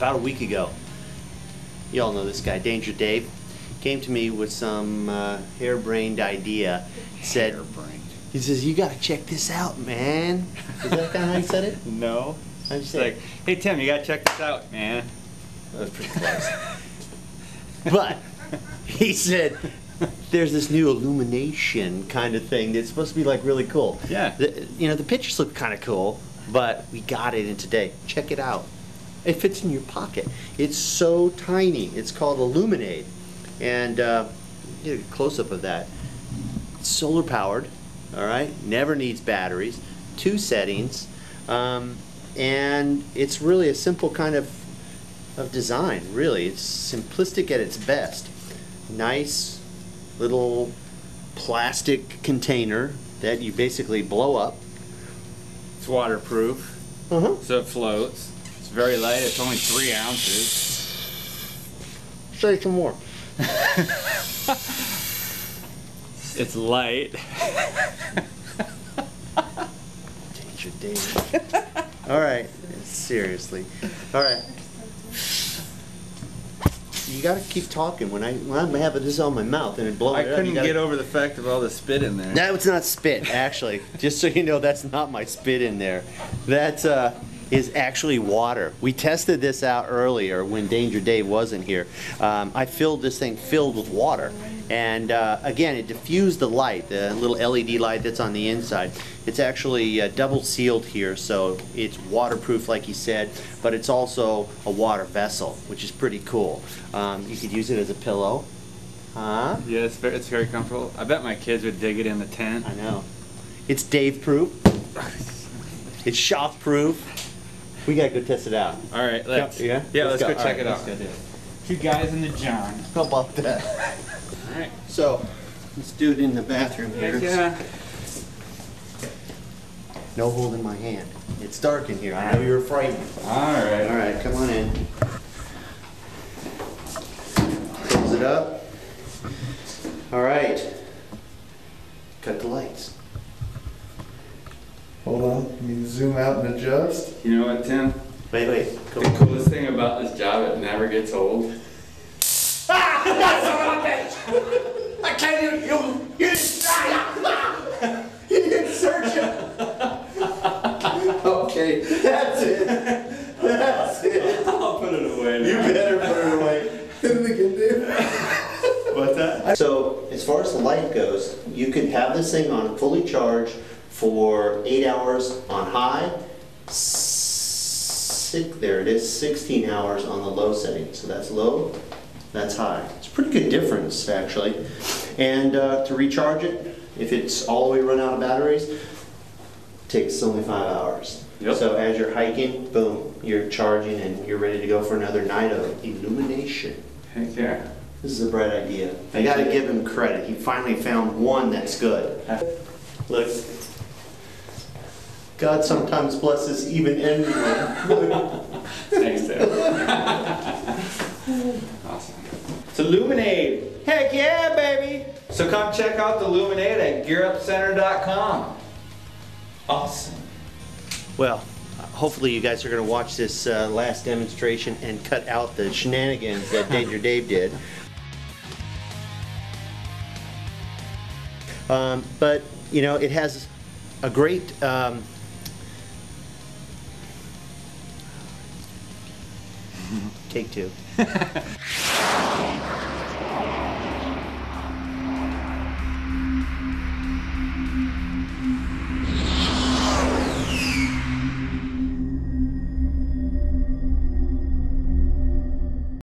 about a week ago. You all know this guy, Danger Dave. Came to me with some harebrained idea. Said, harebrained. He says, "You gotta check this out, man." Is that kind of how you said it? No. I'm just like, "Hey Tim, you gotta check this out, man." That was pretty close. But he said, "There's this new illumination kind of thing that's supposed to be like really cool." Yeah. The pictures look kind of cool, but we got it in today. Check it out. It fits in your pocket. It's so tiny. It's called LuminAID. And get a close-up of that. It's solar powered, all right, never needs batteries, 2 settings, and it's really a simple kind of design, really. It's simplistic at its best. Nice little plastic container that you basically blow up. It's waterproof, so it floats. It's very light, it's only 3 ounces. Say some more. It's light. Danger Dave. All right, seriously. All right. You gotta keep talking when I'm having this on my mouth and it blows. I couldn't get over the fact of all the spit in there. No, it's not spit, actually. Just so you know, that's not my spit in there. That is actually water. We tested this out earlier when Danger Dave wasn't here. I filled this thing filled with water, and again, it diffused the light, the little LED light that's on the inside. It's actually double sealed here, so it's waterproof like he said, but it's also a water vessel, which is pretty cool. You could use it as a pillow. Huh? Yeah, it's very comfortable. I bet my kids would dig it in the tent. I know. It's Dave proof. It's shop proof. We gotta go test it out. All right, let's go check it out. Two guys in the john. How about that? All right. So, let's do it in the bathroom here. Yeah. No holding my hand. It's dark in here. I know you were frightened. All right. Come on in. Close it up. All right. Cut the lights. Hold on, you can zoom out and adjust. You know what, Tim? Wait. Cool. The coolest thing about this job, it never gets old. Ah! That's a bitch! I can't even. You didn't search it! Okay, that's it. That's it. I'll put it away now. You better put it away. Then we can do it. What's that? So, as far as the light goes, you can have this thing on fully charged for 8 hours on high, there it is, 16 hours on the low setting. So that's low, that's high. It's a pretty good difference, actually. And to recharge it, if it's all the way run out of batteries, it takes only 5 hours. Yep. So as you're hiking, boom, you're charging and you're ready to go for another night of illumination. Heck yeah. This is a bright idea. I gotta give him credit. He finally found one that's good. Look. God sometimes blesses even anyone. Thanks, Tim. Awesome. It's LuminAID. Heck yeah, baby! So come check out the LuminAID at GearUpCenter.com. Awesome. Well, hopefully you guys are going to watch this last demonstration and cut out the shenanigans that Danger Dave did. But, you know, it has a great... Take 2.